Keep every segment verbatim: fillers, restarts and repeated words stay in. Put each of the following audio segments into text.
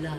blood.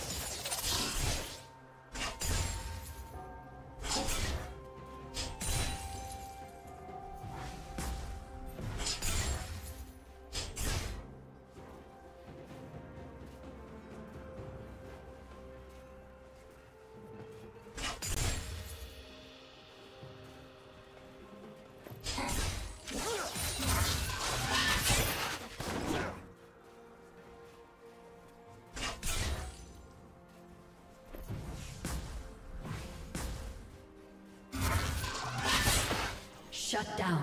Shut down.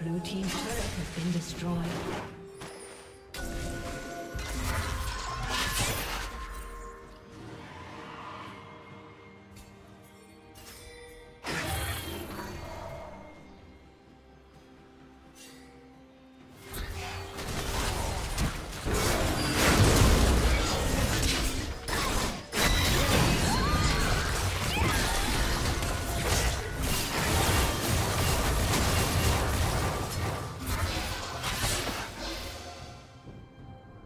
Blue team's turret has been destroyed.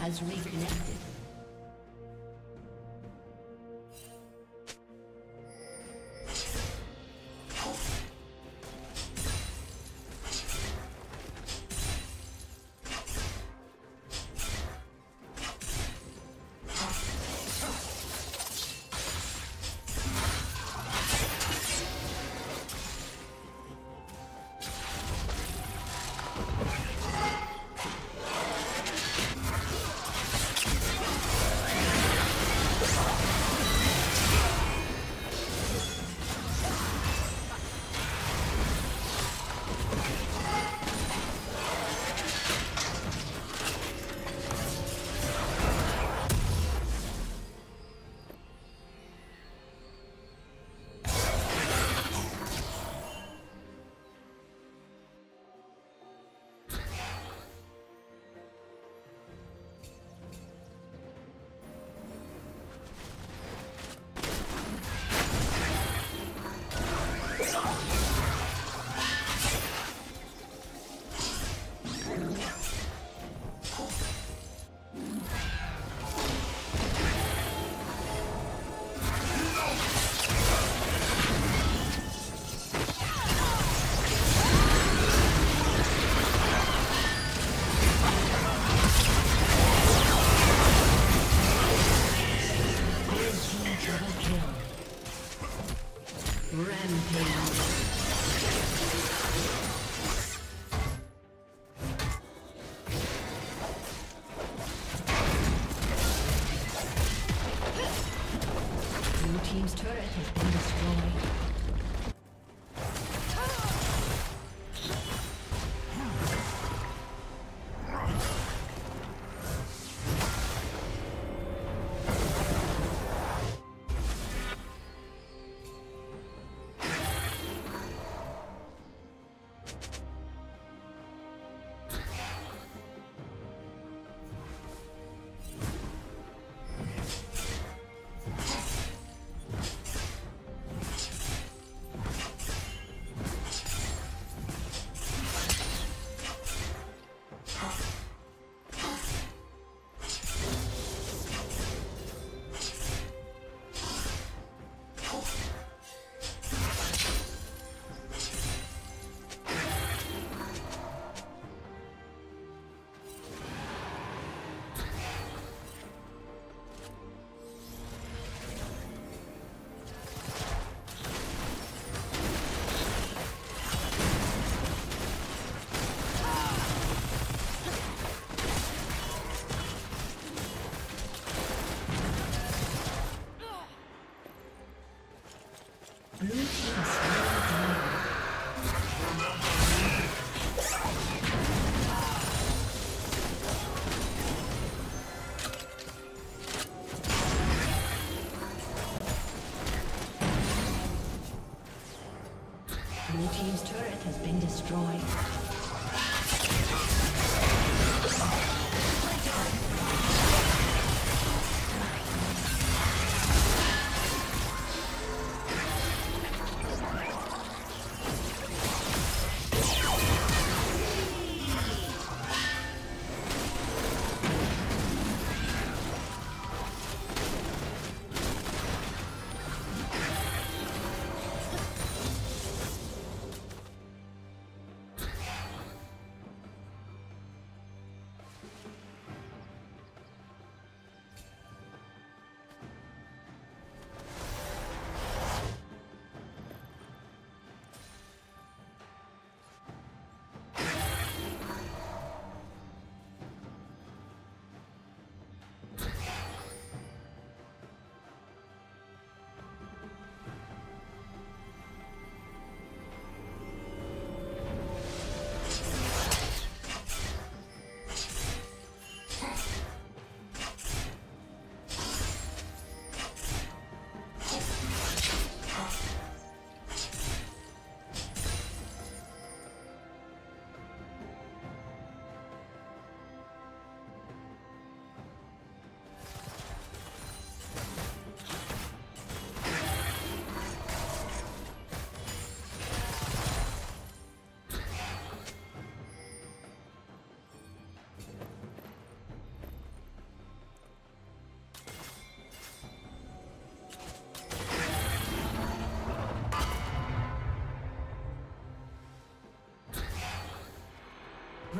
Has reconnected. Blue team's turret has been destroyed.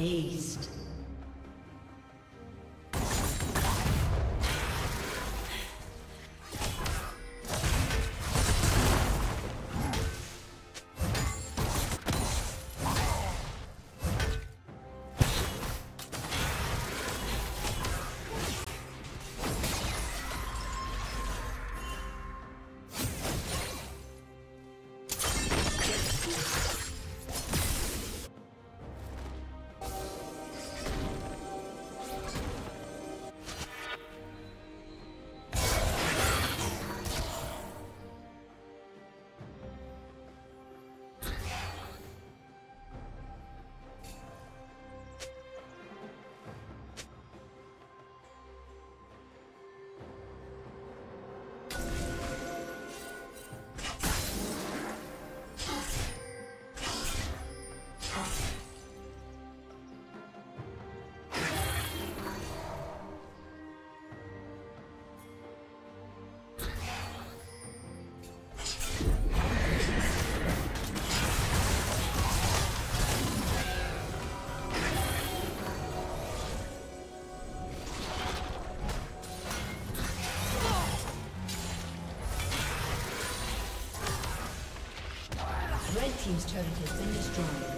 Aced. Team's turret has been destroyed.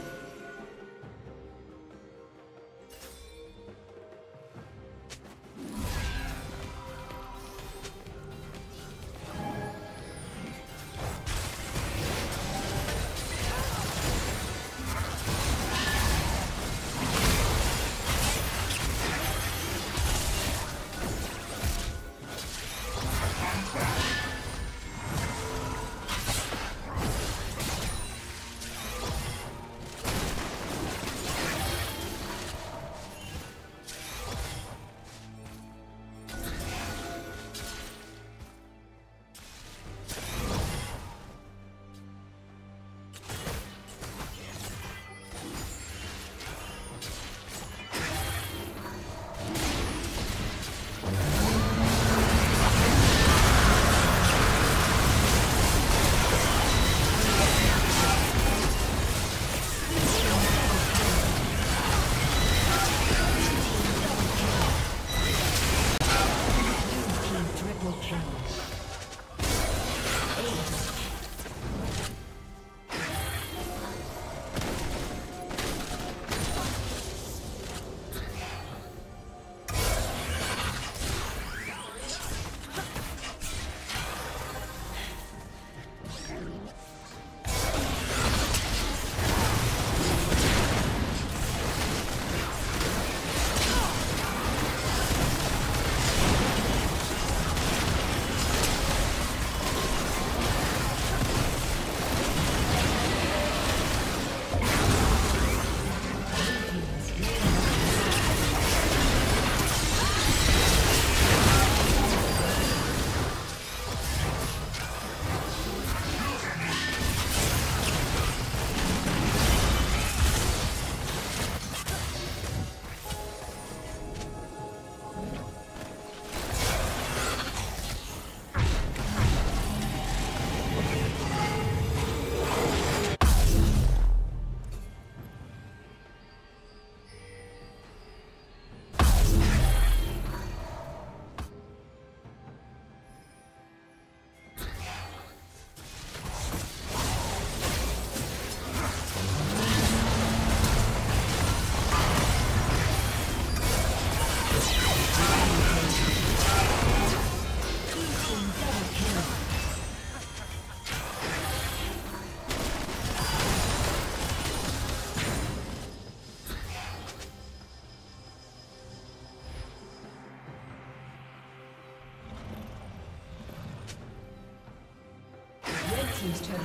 Team's turret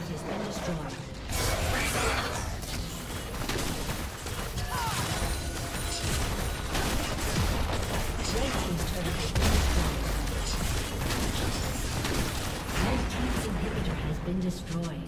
has been destroyed.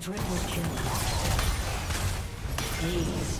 Triple kill. Ace.